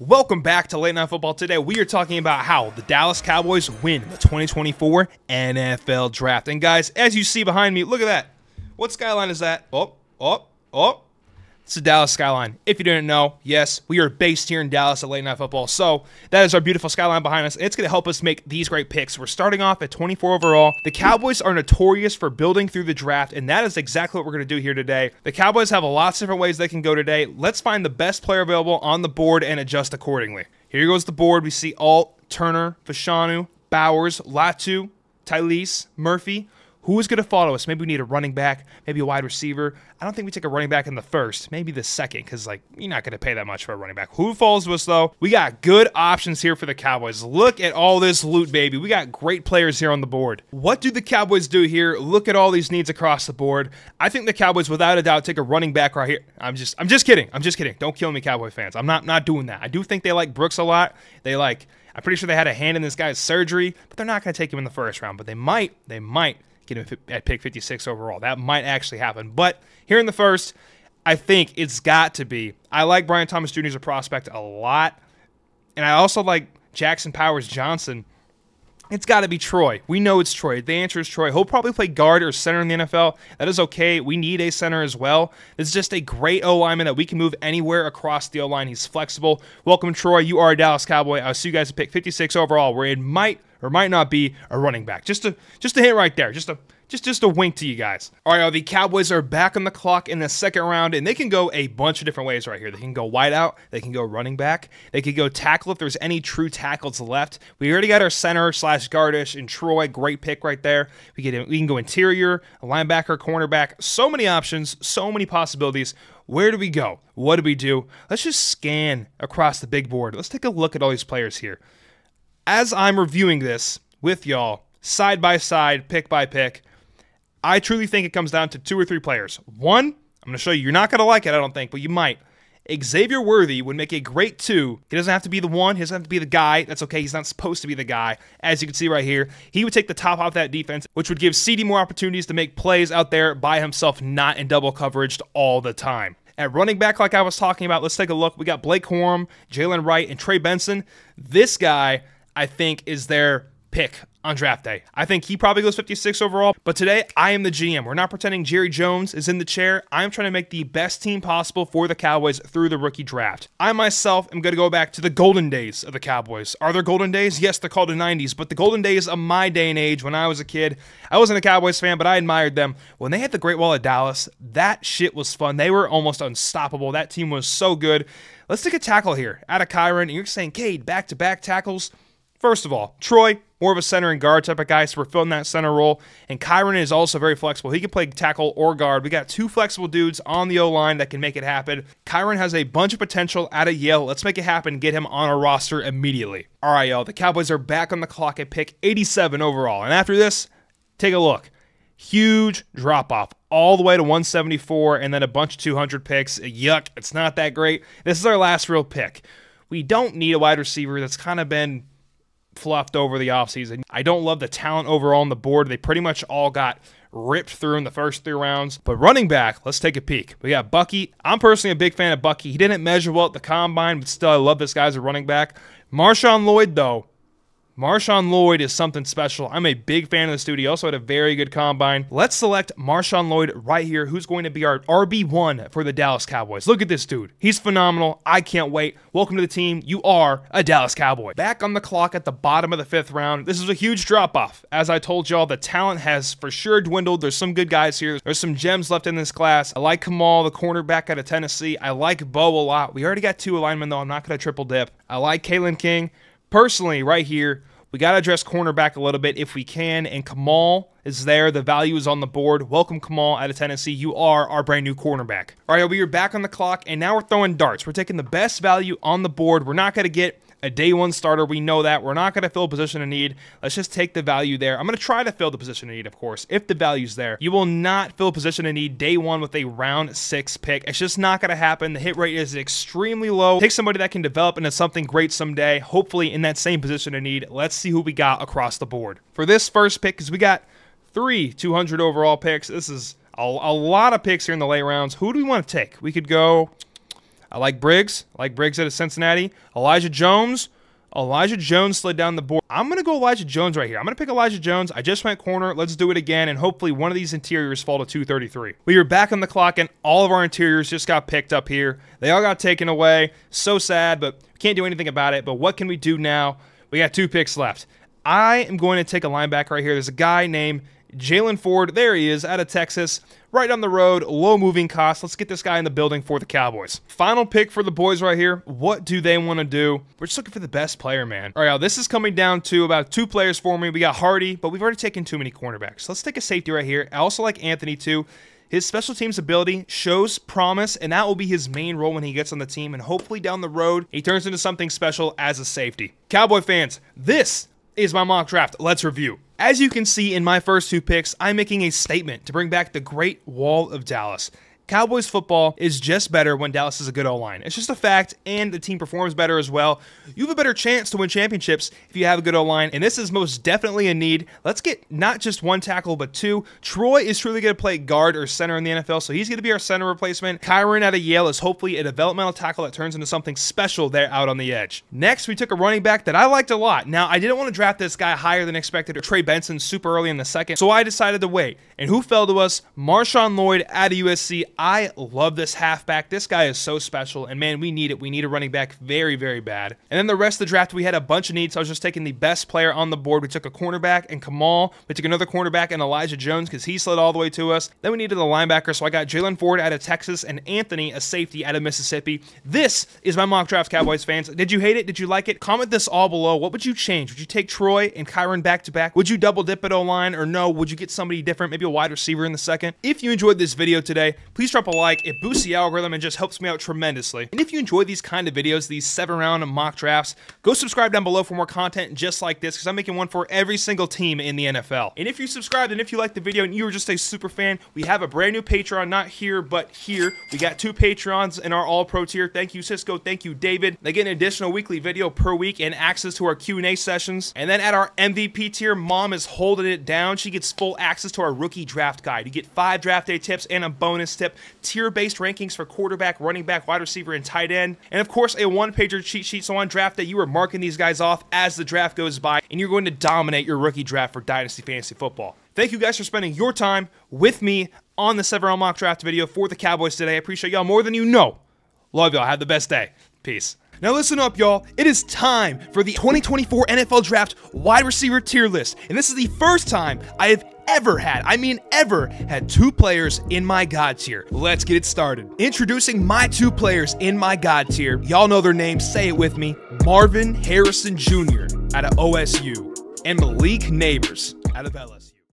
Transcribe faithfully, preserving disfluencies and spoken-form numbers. Welcome back to Late Night Football. Today we are talking about how the Dallas Cowboys win the twenty twenty-four N F L Draft. And guys, as you see behind me, look at that. What skyline is that? Oh, oh, oh. It's the Dallas skyline. If you didn't know, yes, we are based here in Dallas at Late Night Football. So that is our beautiful skyline behind us. It's going to help us make these great picks. We're starting off at twenty-four overall. The Cowboys are notorious for building through the draft, and that is exactly what we're going to do here today. The Cowboys have a lot of different ways they can go today. Let's find the best player available on the board and adjust accordingly. Here goes the board. We see Alt, Turner, Fashanu, Bowers, Latu, Tyrese, Murphy. Who is going to follow us? Maybe we need a running back, maybe a wide receiver. I don't think we take a running back in the first, maybe the second, because, like, you're not going to pay that much for a running back. Who falls to us, though? We got good options here for the Cowboys. Look at all this loot, baby. We got great players here on the board. What do the Cowboys do here? Look at all these needs across the board. I think the Cowboys, without a doubt, take a running back right here. I'm just I'm just kidding. I'm just kidding. Don't kill me, Cowboy fans. I'm not, not doing that. I do think they like Brooks a lot. They like, I'm pretty sure they had a hand in this guy's surgery, but they're not going to take him in the first round. But they might, they might. Get him at pick fifty-six overall. That might actually happen. But here in the first, I think it's got to be. I like Brian Thomas Junior as a prospect a lot. And I also like Jackson Powers Johnson. It's got to be Troy. We know it's Troy. The answer is Troy. He'll probably play guard or center in the N F L. That is okay. We need a center as well. This is just a great O-lineman that we can move anywhere across the O-line. He's flexible. Welcome, Troy. You are a Dallas Cowboy. I'll see you guys at pick fifty-six overall, where it might or might not be a running back. Just a just a hint right there. Just a just just a wink to you guys. All right, the Cowboys are back on the clock in the second round, and they can go a bunch of different ways right here. They can go wideout. They can go running back. They could go tackle if there's any true tackles left. We already got our center slash guardish in Troy. Great pick right there. We get we can go interior, a linebacker, cornerback. So many options. So many possibilities. Where do we go? What do we do? Let's just scan across the big board. Let's take a look at all these players here. As I'm reviewing this with y'all, side by side, pick by pick, I truly think it comes down to two or three players. One, I'm going to show you, you're not going to like it, I don't think, but you might. Xavier Worthy would make a great two. He doesn't have to be the one. He doesn't have to be the guy. That's okay. He's not supposed to be the guy. As you can see right here, he would take the top off that defense, which would give C D more opportunities to make plays out there by himself, not in double coverage all the time. At running back, like I was talking about, let's take a look. We got Blake Horham, Jalen Wright, and Trey Benson. This guy, I think, is their pick on draft day. I think he probably goes fifty-six overall, but today I am the G M. We're not pretending Jerry Jones is in the chair. I'm trying to make the best team possible for the Cowboys through the rookie draft. I myself am going to go back to the golden days of the Cowboys. Are there golden days? Yes, they're called the nineties, but the golden days of my day and age when I was a kid, I wasn't a Cowboys fan, but I admired them. When they had the Great Wall of Dallas, that shit was fun. They were almost unstoppable. That team was so good. Let's take a tackle here out of Kyron, and you're saying, Cade, back-to-back tackles. First of all, Troy, more of a center and guard type of guy, so we're filling that center role. And Kyron is also very flexible. He can play tackle or guard. We got two flexible dudes on the O-line that can make it happen. Kyron has a bunch of potential out of Yale. Let's make it happen. Get him on our roster immediately. All right, y'all. The Cowboys are back on the clock at pick eighty-seven overall. And after this, take a look. Huge drop-off all the way to one seventy-four and then a bunch of two hundred picks. Yuck, it's not that great. This is our last real pick. We don't need a wide receiver. That's kind of been fluffed over the offseason. I don't love the talent overall on the board. They pretty much all got ripped through in the first three rounds. But running back, let's take a peek. We got Bucky. I'm personally a big fan of Bucky. He didn't measure well at the combine, but still I love this guy as a running back. Marshawn Lloyd, though. Marshawn Lloyd is something special. I'm a big fan of this dude. He also had a very good combine. Let's select Marshawn Lloyd right here, who's going to be our R B one for the Dallas Cowboys. Look at this dude. He's phenomenal. I can't wait. Welcome to the team. You are a Dallas Cowboy. Back on the clock at the bottom of the fifth round. This is a huge drop-off. As I told y'all, the talent has for sure dwindled. There's some good guys here. There's some gems left in this class. I like Kamal, the cornerback out of Tennessee. I like Bo a lot. We already got two linemen, though. I'm not going to triple dip. I like Kalen King. Personally, right here, we got to address cornerback a little bit if we can, and Kamal is there. The value is on the board. Welcome, Kamal, out of Tennessee. You are our brand-new cornerback. All right, we are back on the clock, and now we're throwing darts. We're taking the best value on the board. We're not going to get a day one starter. We know that. We're not going to fill a position of need. Let's just take the value there. I'm going to try to fill the position of need, of course, if the value's there. You will not fill a position of need day one with a round six pick. It's just not going to happen. The hit rate is extremely low. Take somebody that can develop into something great someday, hopefully in that same position of need. Let's see who we got across the board. For this first pick, because we got three two hundred overall picks. This is a, a lot of picks here in the late rounds. Who do we want to take? We could go... I like Briggs. I like Briggs out of Cincinnati. Elijah Jones. Elijah Jones slid down the board. I'm going to go Elijah Jones right here. I'm going to pick Elijah Jones. I just went corner. Let's do it again, and hopefully one of these interiors fall to two thirty-three. We are back on the clock, and all of our interiors just got picked up here. They all got taken away. So sad, but can't do anything about it. But what can we do now? We got two picks left. I am going to take a linebacker right here. There's a guy named Jalen Ford. There he is, out of Texas. Right on the road, low moving cost. Let's get this guy in the building for the Cowboys. Final pick for the boys right here. What do they want to do? We're just looking for the best player, man. All right, now this is coming down to about two players for me. We got Hardy, but we've already taken too many cornerbacks. So let's take a safety right here. I also like Anthony, too. His special teams ability shows promise, and that will be his main role when he gets on the team. And hopefully down the road, he turns into something special as a safety. Cowboy fans, this is my mock draft. Let's review. As you can see in my first two picks, I'm making a statement to bring back the Great Wall of Dallas. Cowboys football is just better when Dallas is a good O-line. It's just a fact, and the team performs better as well. You have a better chance to win championships if you have a good O-line, and this is most definitely a need. Let's get not just one tackle, but two. Troy is truly going to play guard or center in the N F L, so he's going to be our center replacement. Kyron out of Yale is hopefully a developmental tackle that turns into something special there out on the edge. Next, we took a running back that I liked a lot. Now, I didn't want to draft this guy higher than expected, or Trey Benson super early in the second, so I decided to wait. And who fell to us? Marshawn Lloyd out of U S C. I love this halfback. This guy is so special, and man, we need it. We need a running back very, very bad. And then the rest of the draft, we had a bunch of needs, so I was just taking the best player on the board. We took a cornerback and Kamal. We took another cornerback and Elijah Jones because he slid all the way to us. Then we needed a linebacker, so I got Jalen Ford out of Texas and Anthony, a safety out of Mississippi. This is my mock draft, Cowboys fans. Did you hate it? Did you like it? Comment this all below. What would you change? Would you take Troy and Kyron back to back? Would you double dip at O-line, or no? Would you get somebody different, maybe a wide receiver in the second? If you enjoyed this video today, please drop a like. It boosts the algorithm and just helps me out tremendously. And if you enjoy these kind of videos, these seven round mock drafts, go subscribe down below for more content just like this, because I'm making one for every single team in the N F L. And if you subscribed and if you liked the video and you were just a super fan, we have a brand new Patreon, not here, but here. We got two Patreons in our all pro tier. Thank you, Cisco. Thank you, David. They get an additional weekly video per week and access to our Q and A sessions. And then at our M V P tier, Mom is holding it down. She gets full access to our rookie draft guide. You get five draft day tips and a bonus tip, tier-based rankings for quarterback, running back, wide receiver, and tight end, and of course a one-pager cheat sheet, so on draft day you are marking these guys off as the draft goes by, and you're going to dominate your rookie draft for Dynasty Fantasy Football. Thank you guys for spending your time with me on the seven round mock draft video for the Cowboys today. I appreciate y'all more than you know. Love y'all. Have the best day. Peace. Now listen up, y'all. It is time for the twenty twenty-four N F L Draft wide receiver tier list, and this is the first time I have ever had, I mean ever, had two players in my God tier. Let's get it started. Introducing my two players in my God tier. Y'all know their names, say it with me. Marvin Harrison Junior out of O S U and Malik Nabers out of L S U.